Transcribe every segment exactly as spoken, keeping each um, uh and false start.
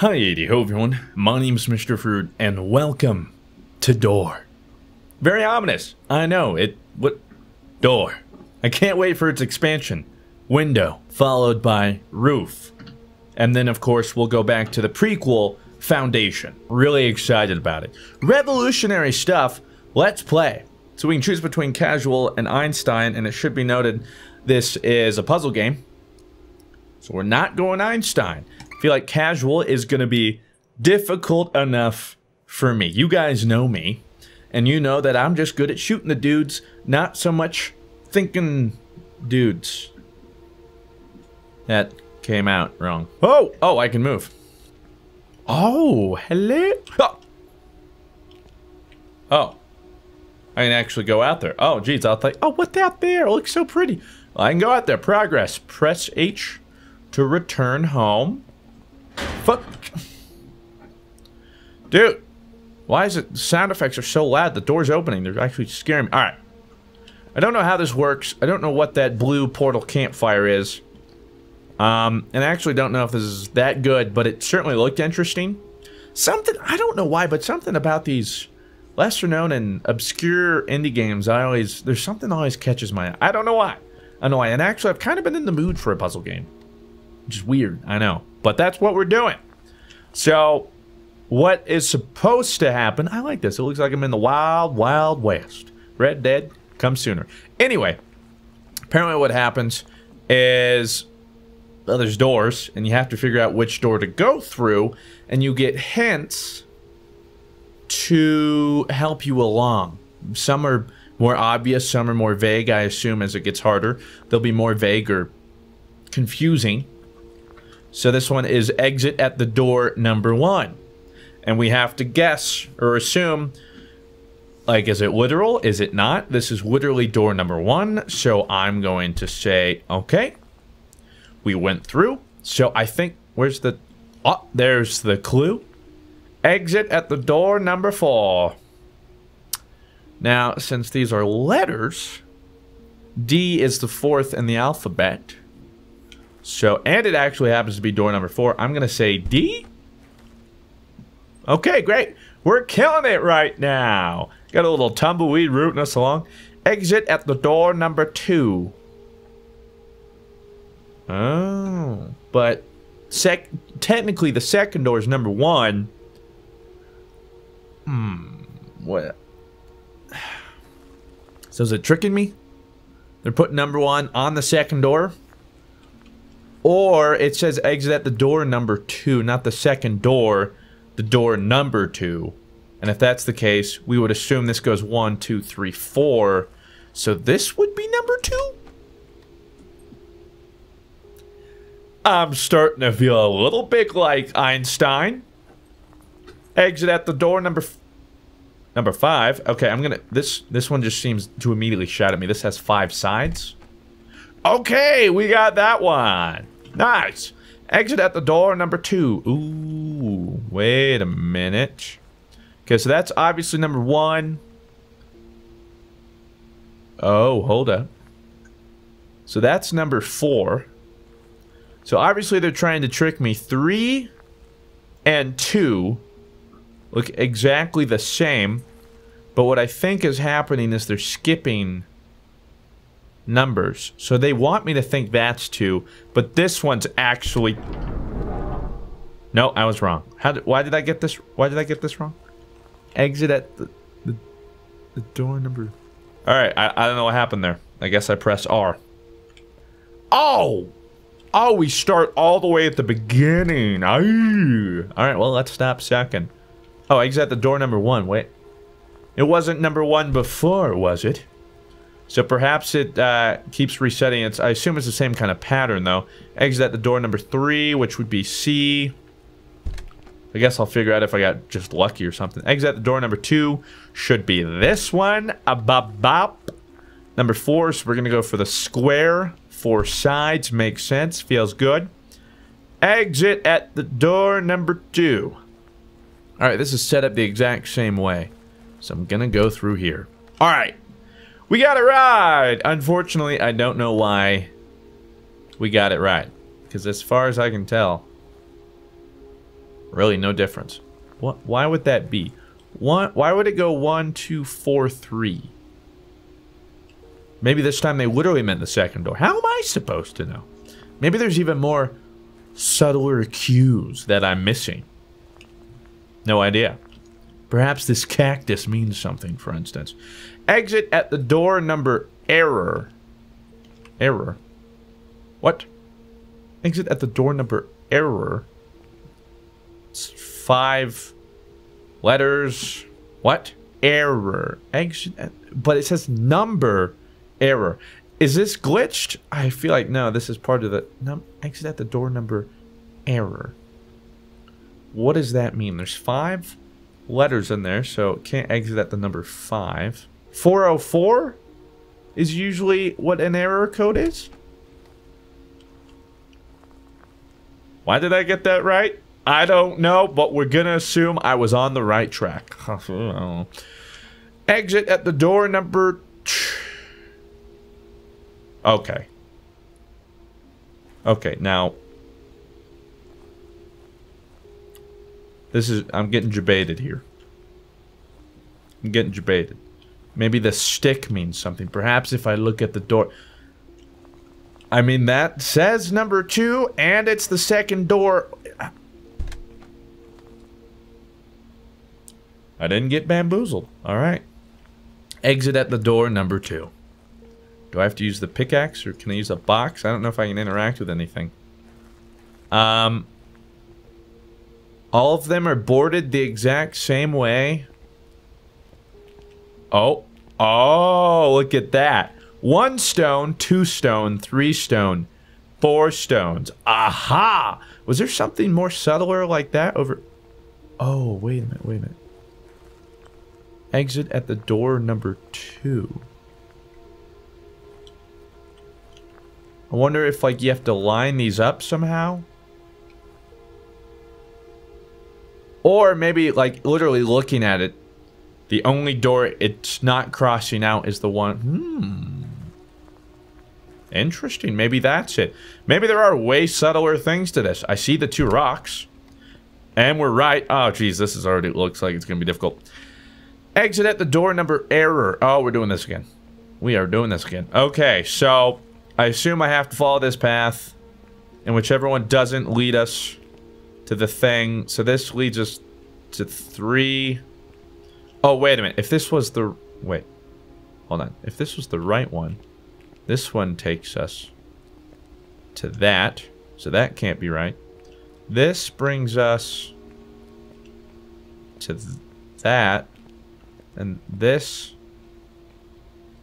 Hi, howdy-ho everyone, my name's Mister Fruit, and welcome to Door. Very ominous, I know, it, what, Door. I can't wait for its expansion. Window, followed by roof. And then of course we'll go back to the prequel, Foundation. Really excited about it. Revolutionary stuff, let's play. So we can choose between Casual and Einstein, and it should be noted, this is a puzzle game. So we're not going Einstein. I feel like Casual is going to be difficult enough for me. You guys know me, and you know that I'm just good at shooting the dudes, not so much thinking dudes. That came out wrong. Oh! Oh, I can move. Oh, hello? Oh. I can actually go out there. Oh, geez, I'll think, oh, what's out there? It looks so pretty. Well, I can go out there. Progress. Press H to return home. Fuck. Dude. Why is it the sound effects are so loud? The door's opening. They're actually scaring me. Alright. I don't know how this works. I don't know what that blue portal campfire is. Um, and I actually don't know if this is that good, but it certainly looked interesting. Something, I don't know why, but something about these lesser known and obscure indie games, I always, there's something that always catches my eye. I don't know why. I don't know why. And actually, I've kind of been in the mood for a puzzle game. Which is weird, I know. But that's what we're doing. So, what is supposed to happen? I like this. It looks like I'm in the wild, wild west. Red Dead, come sooner. Anyway, apparently what happens is, well, there's doors, and you have to figure out which door to go through, and you get hints to help you along. Some are more obvious, some are more vague. I assume as it gets harder, they'll be more vague or confusing. So this one is exit at the door number one. And we have to guess or assume, like, is it literal? Is it not? This is literally door number one. So I'm going to say, okay, we went through. So I think, where's the, oh, there's the clue. Exit at the door number four. Now, since these are letters, D is the fourth in the alphabet. So, and it actually happens to be door number four. I'm going to say D. Okay, great. We're killing it right now. Got a little tumbleweed rooting us along. Exit at the door number two. Oh. But sec technically the second door is number one. Hmm. What? So is it tricking me? They're putting number one on the second door? Or it says exit at the door number two, not the second door, the door number two. And if that's the case, we would assume this goes one, two, three, four. So this would be number two? I'm starting to feel a little bit like Einstein. Exit at the door number f number five. Okay, I'm gonna, this, this one just seems to immediately shout at me. This has five sides. Okay, we got that one. Nice. Exit at the door number two. Ooh, wait a minute. Okay, so that's obviously number one. Oh, hold up. So that's number four. So obviously they're trying to trick me. Three and two look exactly the same. But what I think is happening is they're skipping numbers. So they want me to think that's two, but this one's actually, no, I was wrong. How did, why did I get this? Why did I get this wrong? Exit at the, the, the door number. All right. I, I don't know what happened there. I guess I pressed R. Oh, oh, we start all the way at the beginning. Aye. All right. Well, let's stop second. Oh, exit at the door number one. Wait, it wasn't number one before, was it? So perhaps it uh, keeps resetting. It's, I assume it's the same kind of pattern, though. Exit at the door number three, which would be C. I guess I'll figure out if I got just lucky or something. Exit at the door number two should be this one. A bop bop. Number four, so we're going to go for the square. Four sides. Makes sense. Feels good. Exit at the door number two. All right, this is set up the exact same way. So I'm going to go through here. All right. We got it right! Unfortunately, I don't know why we got it right. Because as far as I can tell, Really, no difference. What? Why would that be? One, why would it go one, two, four, three? Maybe this time they literally meant the second door. How am I supposed to know? Maybe there's even more subtler cues that I'm missing. No idea. Perhaps this cactus means something, for instance. Exit at the door number error. Error. What? Exit at the door number error. It's five letters. What? Error. Exit at, but it says number error. Is this glitched? I feel like no, this is part of the num exit at the door number error. What does that mean? There's five letters in there, so it can't exit at the number five. four oh four is usually what an error code is. Why did I get that right? I don't know, but we're gonna assume I was on the right track. Exit at the door number two. Okay. Okay, now. This is, I'm getting debated here. I'm getting debated. Maybe the stick means something. Perhaps if I look at the door. I mean, that says number two, and it's the second door. I didn't get bamboozled. All right. Exit at the door number two. Do I have to use the pickaxe, or can I use a box? I don't know if I can interact with anything. Um, all of them are boarded the exact same way. Oh. Oh, look at that. One stone, two stone, three stone, four stones. Aha! Was there something more subtler like that over... Oh, wait a minute, wait a minute. Exit at the door number two. I wonder if, like, you have to line these up somehow? Or maybe, like, literally looking at it, the only door it's not crossing out is the one... Hmm. Interesting. Maybe that's it. Maybe there are way subtler things to this. I see the two rocks. And we're right. Oh, geez. This is already... looks like it's going to be difficult. Exit at the door number error. Oh, we're doing this again. We are doing this again. Okay, so... I assume I have to follow this path, and whichever one doesn't lead us to the thing. So this leads us to three. Oh, wait a minute. If this was the... Wait. Hold on. If this was the right one, this one takes us to that. So that can't be right. This brings us to th that. And this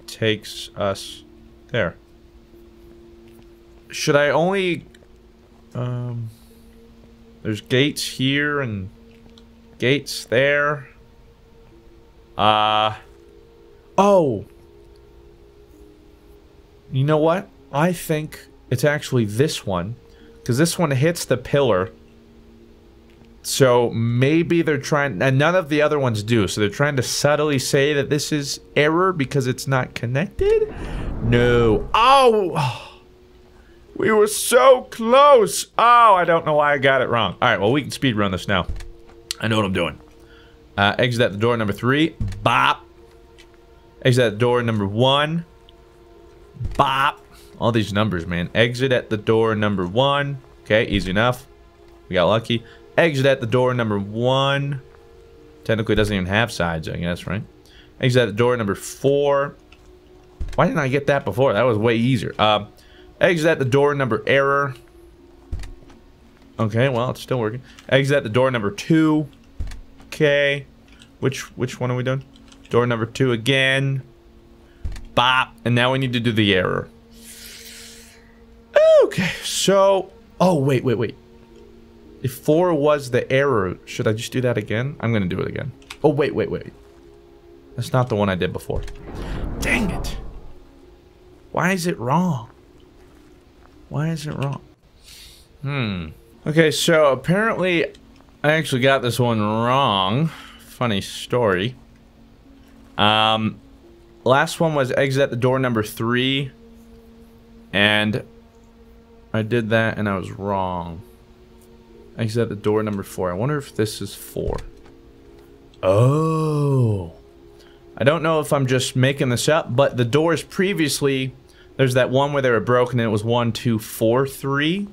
takes us there. Should I only... Um, there's gates here and gates there. Uh, oh! You know what? I think it's actually this one. Because this one hits the pillar. So maybe they're trying... And none of the other ones do. So they're trying to subtly say that this is error because it's not connected? No. Oh! We were so close! Oh, I don't know why I got it wrong. Alright, well, we can speedrun this now. I know what I'm doing. Uh, exit at the door number three. Bop. Exit at the door number one. Bop. All these numbers, man. Exit at the door number one. Okay, easy enough. We got lucky. Exit at the door number one. Technically, it doesn't even have sides, I guess, right? Exit at the door number four. Why didn't I get that before? That was way easier. Um... Exit at the door number error. Okay, well, it's still working. Exit at the door number two. Okay. Which which one are we doing? Door number two again. Bop. And now we need to do the error. Okay, so... Oh, wait, wait, wait. If four was the error, should I just do that again? I'm going to do it again. Oh, wait, wait, wait. That's not the one I did before. Dang it. Why is it wrong? Why is it wrong? Hmm. Okay, so apparently I actually got this one wrong. Funny story. Um, last one was exit at the door number three. And I did that and I was wrong. Exit at door number four. I wonder if this is four. Oh. I don't know if I'm just making this up, but the doors previously, there's that one where they were broken and it was one, two, four, three.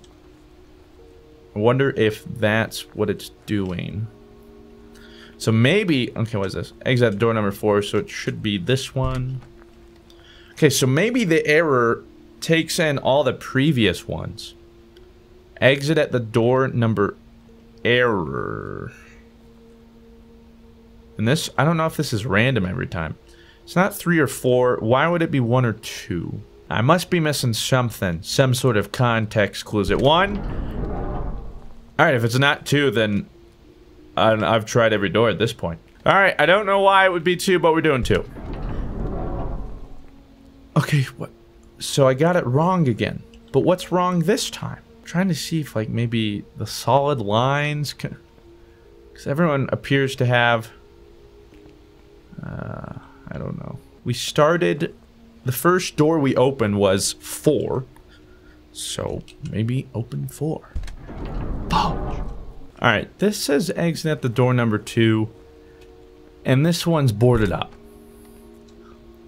I wonder if that's what it's doing. So maybe, okay, what is this? Exit door number four, so it should be this one. Okay, so maybe the error takes in all the previous ones. Exit at the door number error. And this, I don't know if this is random every time. It's not three or four. Why would it be one or two? I must be missing something. Some sort of context clues. At one? Alright, if it's not two, then I've tried every door at this point. Alright, I don't know why it would be two, but we're doing two. Okay, what? So I got it wrong again. But what's wrong this time? I'm trying to see if, like, maybe the solid lines can... Because everyone appears to have... Uh, I don't know. We started... The first door we opened was four. So, maybe open four. Oh. Alright, this says exit at the door number two. And this one's boarded up.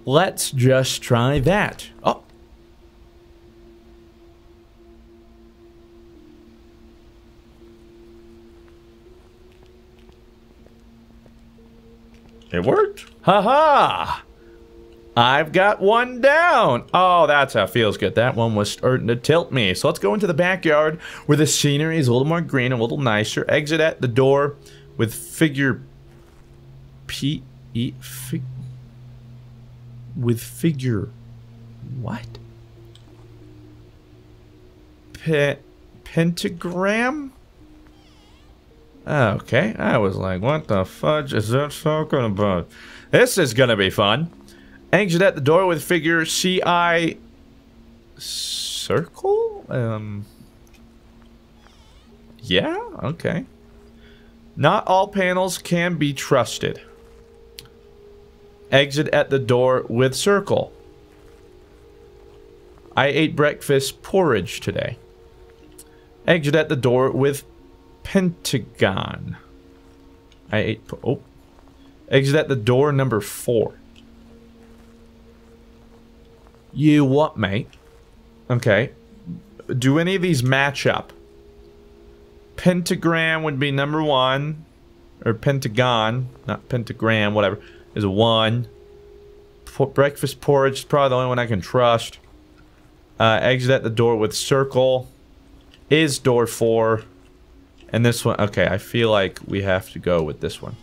Let's just try that. Oh. It worked. Haha. I've got one down. Oh, that's how it feels good. That one was starting to tilt me. So let's go into the backyard where the scenery is a little more green, a little nicer. Exit at the door with figure P E fig With figure, what? Pe pentagram? Okay, I was like, what the fudge is that talking about? This is gonna be fun. Exit at the door with figure C I circle? Um, yeah, okay. Not all panels can be trusted. Exit at the door with circle. I ate breakfast porridge today. Exit at the door with pentagon. I ate... Oh. Exit at the door number four. You what, mate? Okay. Do any of these match up? Pentagram would be number one. Or pentagon. Not pentagram, whatever. Is one. Breakfast porridge is probably the only one I can trust. Uh, exit at the door with circle. Is door four. And this one. Okay, I feel like we have to go with this one.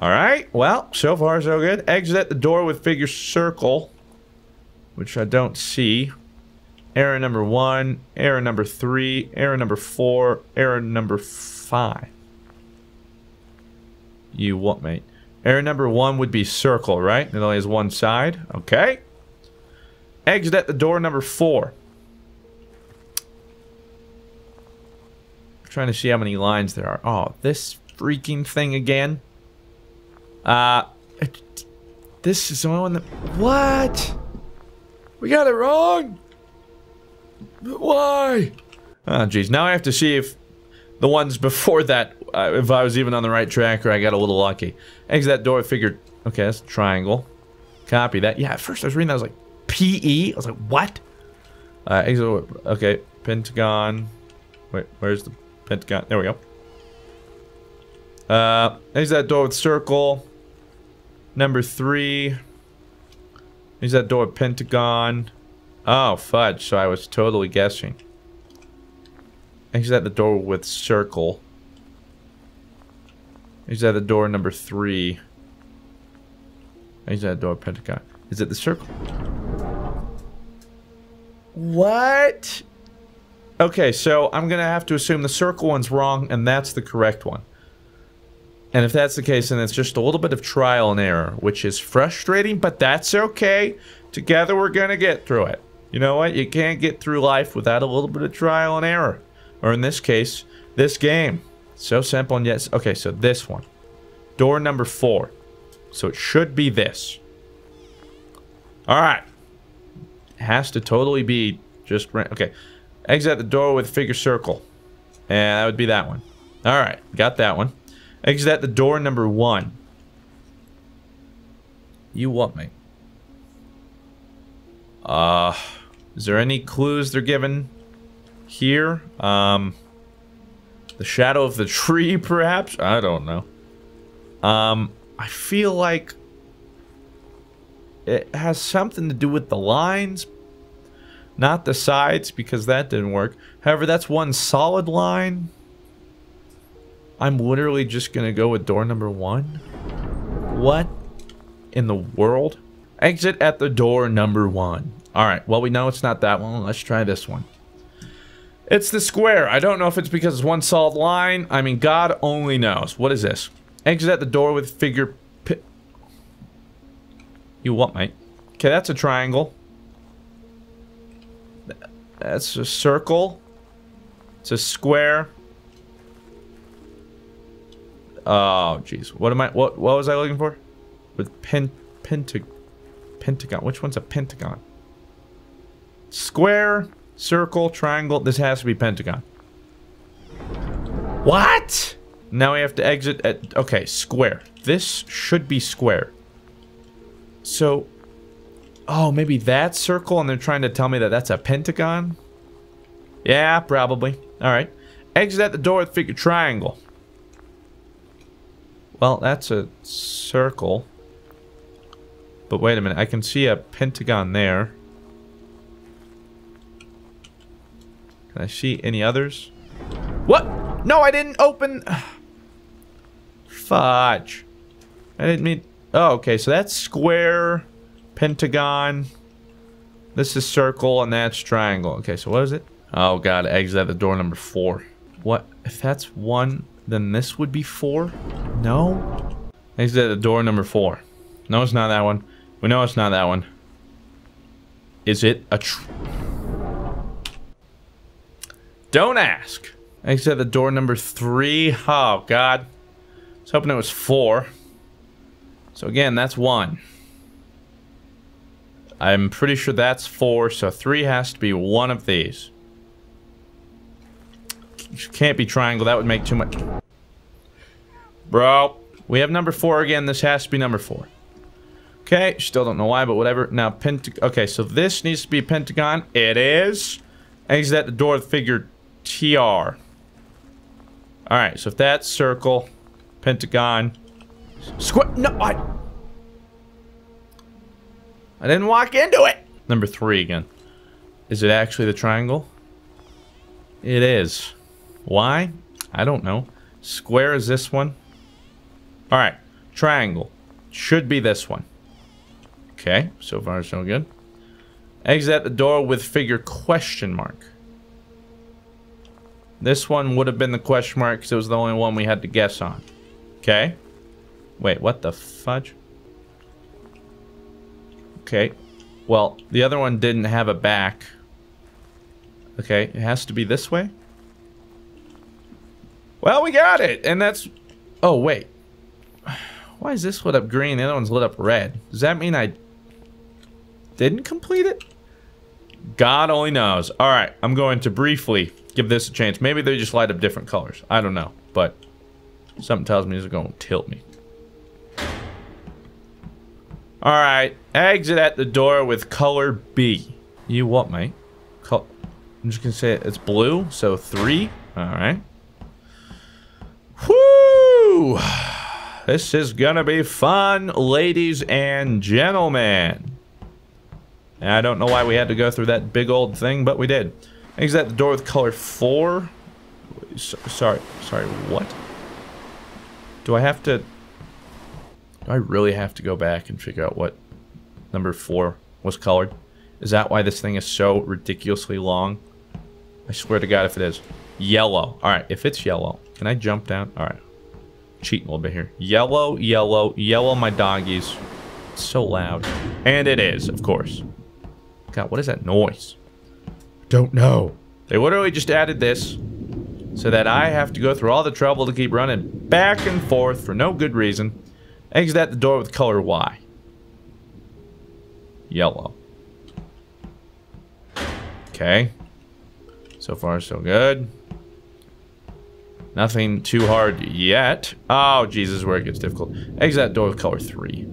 Alright, well, so far so good. Exit at the door with figure circle. Which I don't see. Error number one. Error number three. Error number four. Error number five. You what, mate? Error number one would be circle, right? It only has one side. Okay. Exit at the door number four. I'm trying to see how many lines there are. Oh, this freaking thing again. Uh, it, this is the only one that... What? We got it wrong? Why? Oh, geez. Now I have to see if the ones before that... Uh, if I was even on the right track, or I got a little lucky. Exit that door, I figured, okay, that's a triangle. Copy that. Yeah, at first I was reading that, I was like, P E? I was like, what? Uh, exit, okay, pentagon. Wait, where's the pentagon? There we go. Uh, exit that door with circle. Number three. Exit that door with pentagon. Oh, fudge, so I was totally guessing. Exit the door with circle. Is that the door number three? Is that door pentagon? Is it the circle? What? Okay, so I'm gonna have to assume the circle one's wrong, and that's the correct one. And if that's the case, then it's just a little bit of trial and error, which is frustrating, but that's okay. Together we're gonna get through it. You know what? You can't get through life without a little bit of trial and error. Or in this case, this game. So simple and yes. Okay, so this one. Door number four. So it should be this. Alright. Has to totally be just... Okay. Exit the door with figure circle. And that would be that one. Alright, got that one. Exit at the door number one. You want me? Uh, is there any clues they're given here? Um, the shadow of the tree, perhaps? I don't know. Um, I feel like it has something to do with the lines, not the sides, because that didn't work. However, that's one solid line. I'm literally just gonna go with door number one. What in the world? Exit at the door number one. Alright, well, we know it's not that one. Let's try this one. It's the square. I don't know if it's because it's one solid line. I mean, God only knows. What is this? Exit at the door with figure pi- You what, mate? Okay, that's a triangle. That's a circle. It's a square. Oh, jeez. What am I? What? What was I looking for? With pen, pentag, pentagon. Which one's a pentagon? Square, circle, triangle. This has to be pentagon. What? Now we have to exit at. Okay, square. This should be square. So, oh, maybe that circle, and they're trying to tell me that that's a pentagon. Yeah, probably. All right. Exit at the door with figure triangle. Well, that's a circle. But wait a minute, I can see a pentagon there. Can I see any others? What? No, I didn't open... Fudge. I didn't mean... Oh, okay, so that's square, pentagon. This is circle, and that's triangle. Okay, so what is it? Oh, God, exit at the door number four. What? If that's one, then this would be four? No? Exit at the door number four. No, it's not that one. We know it's not that one. Is it a tr- Don't ask! Exit at the door number three. Oh, God. I was hoping it was four. So again, that's one. I'm pretty sure that's four, so three has to be one of these. Can't be triangle, that would make too much. Bro, we have number four again. This has to be number four. Okay, still don't know why, but whatever. Now, pent. Okay, so this needs to be pentagon. It is. Exit at the door with figure T R. All right, so if that's circle, pentagon, square. No, I. I didn't walk into it. Number three again. Is it actually the triangle? It is. Why? I don't know. Square is this one. All right, triangle should be this one. Okay, so far so good. Exit at the door with figure question mark. This one would have been the question mark because it was the only one we had to guess on. Okay. Wait, what the fudge? Okay. Well, the other one didn't have a back. Okay, it has to be this way. Well, we got it, and that's... Oh, wait. Why is this lit up green? The other one's lit up red. Does that mean I didn't complete it? God only knows. All right, I'm going to briefly give this a chance. Maybe they just light up different colors. I don't know, but something tells me it's going to tilt me. All right, exit at the door with color B. You what, mate? Col- I'm just going to say it. It's blue, so three. All right. Whoo! This is going to be fun, ladies and gentlemen. And I don't know why we had to go through that big old thing, but we did. Exit at the door with color four. So, sorry. Sorry, what? Do I have to... Do I really have to go back and figure out what number four was colored? Is that why this thing is so ridiculously long? I swear to God if it is. Yellow. Alright, if it's yellow. Can I jump down? Alright. Cheating a little bit here. Yellow, yellow, yellow my doggies. It's so loud. And it is, of course. God, what is that noise? Don't know. They literally just added this so that I have to go through all the trouble to keep running back and forth for no good reason. Exit at the door with color Y. Yellow. Okay. So far, so good. Nothing too hard yet. Oh, Jesus, where it gets difficult. Exit that door with color three.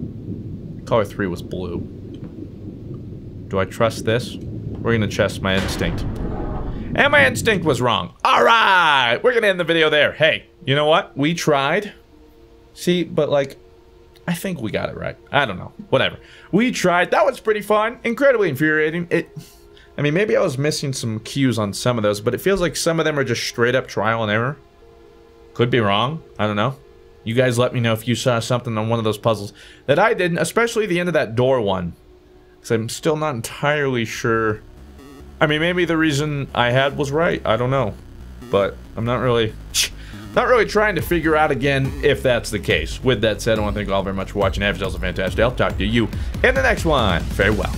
Color three was blue. Do I trust this? We're gonna trust my instinct. And my instinct was wrong. All right, we're gonna end the video there. Hey, you know what? We tried. See, but like, I think we got it right. I don't know, whatever. We tried, that was pretty fun. Incredibly infuriating. It, I mean, maybe I was missing some cues on some of those, but it feels like some of them are just straight up trial and error. Could be wrong, I don't know. You guys let me know if you saw something on one of those puzzles that I didn't, especially the end of that door one. Because I'm still not entirely sure. I mean, maybe the reason I had was right, I don't know. But I'm not really, not really trying to figure out again if that's the case. With that said, I want to thank you all very much for watching. Have yourselves a fantastic day. I'll talk to you in the next one. Farewell.